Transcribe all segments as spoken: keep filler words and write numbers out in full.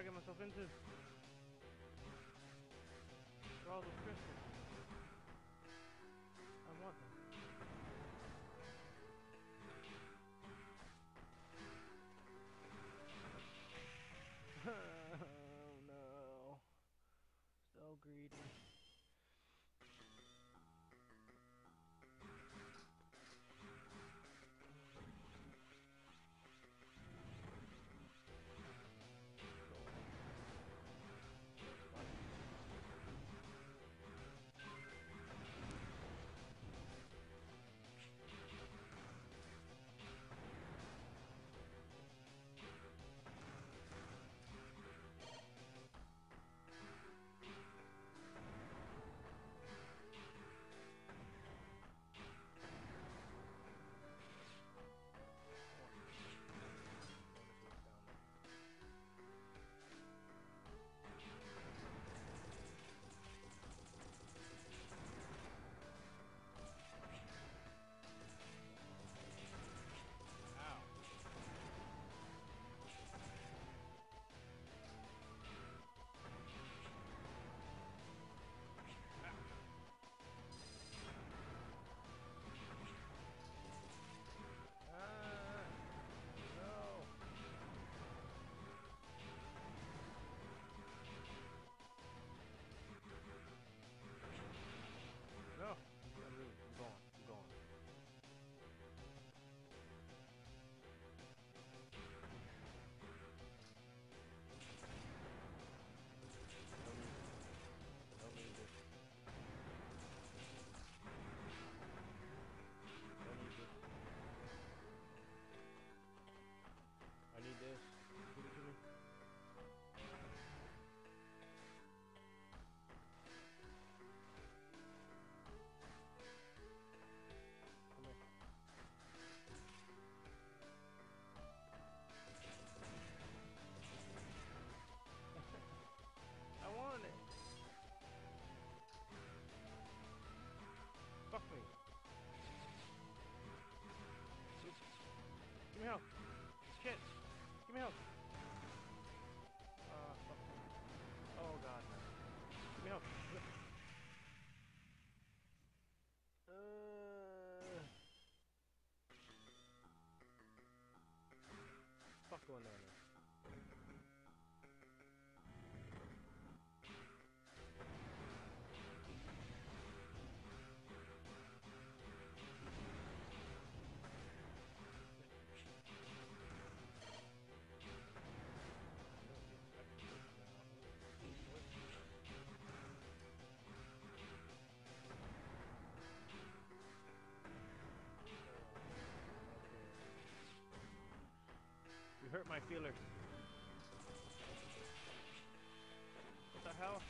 I get myself into? For all those crystals. I want them. Oh no. So greedy. No! I'm really, I'm gone, I'm gone. Don't need this. Don't need this. I need this. Give it to me. Fuck me. Give me help. Shit. Give me help. Uh, fuck me. Oh god. Give me help. Uh. Fuck going down there. You hurt my feeler. What the hell?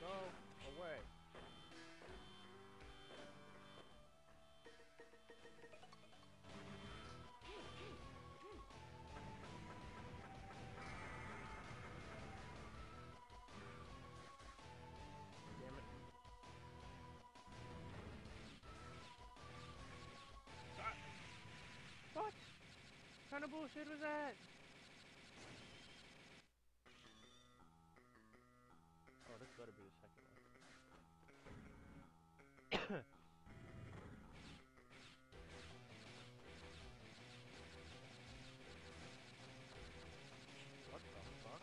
Go away. Damn it. What? What kind of bullshit was that? Oh, this better be the second one. What the fuck?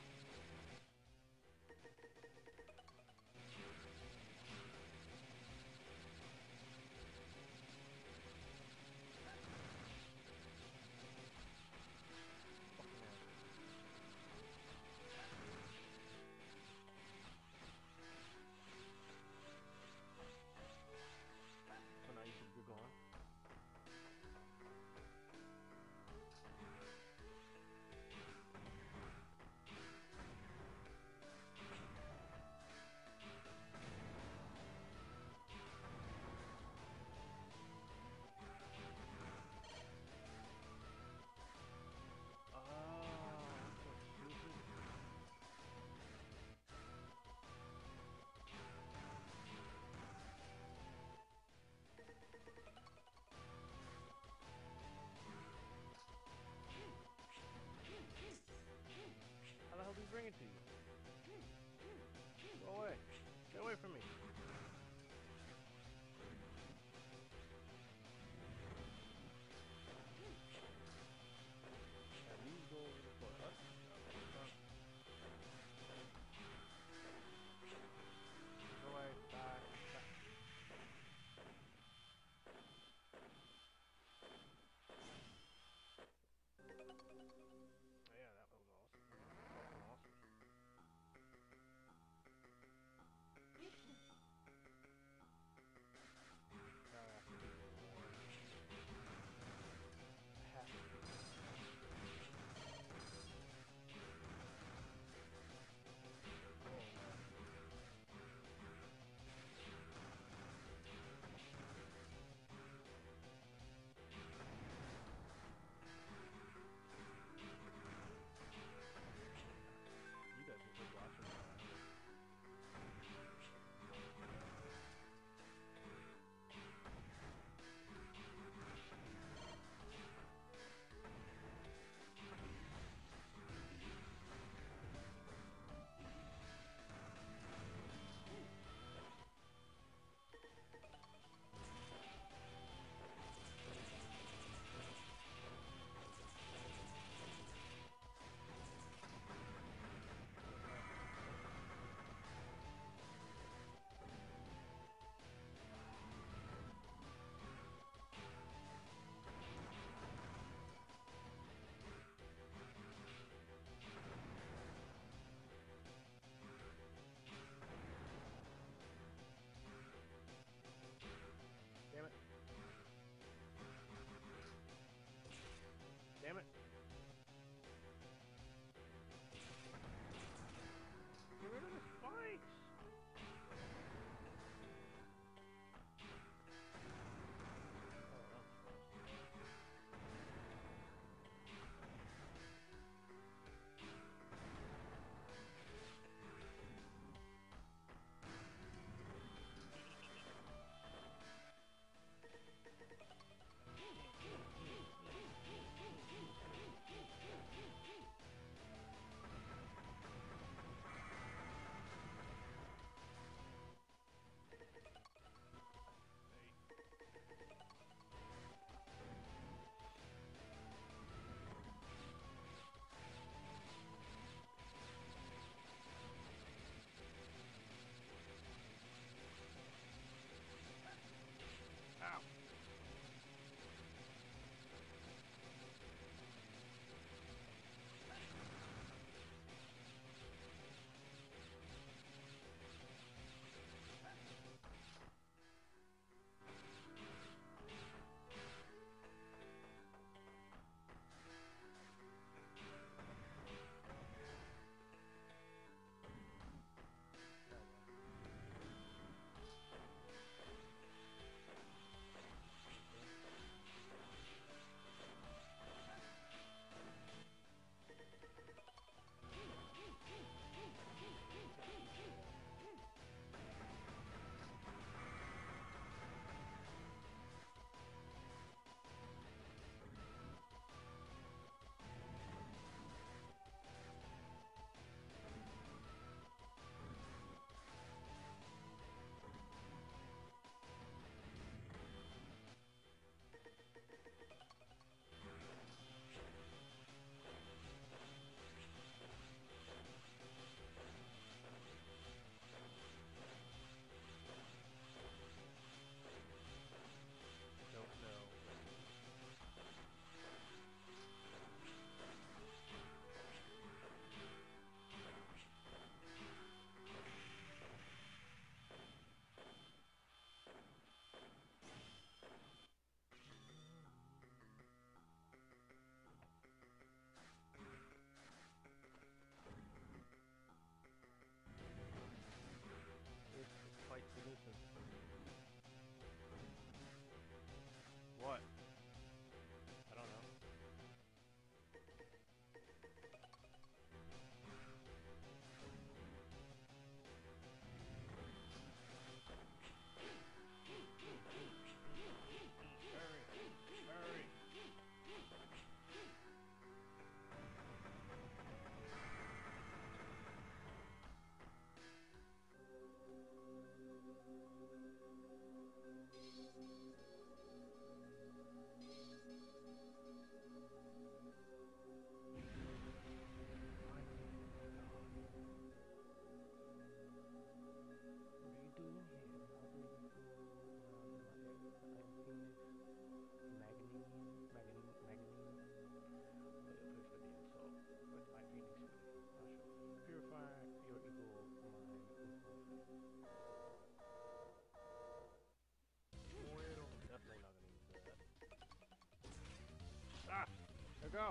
Go. Go.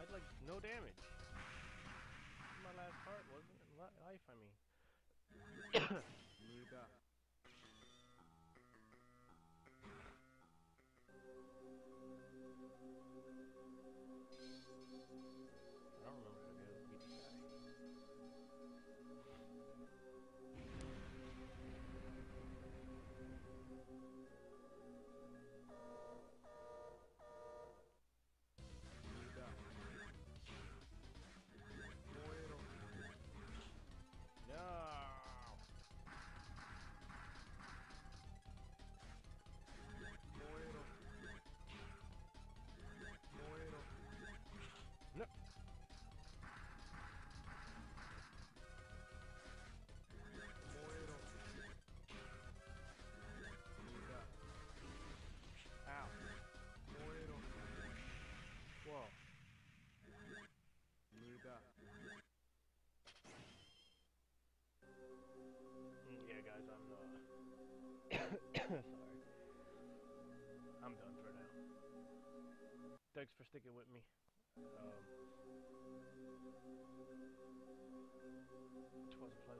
I'd like no damage. My last part wasn't it? Life, I mean. No. Ow. Whoa. Yeah, guys, I'm uh... sorry. I'm done for now. Thanks for sticking with me. Um, it was a pleasure.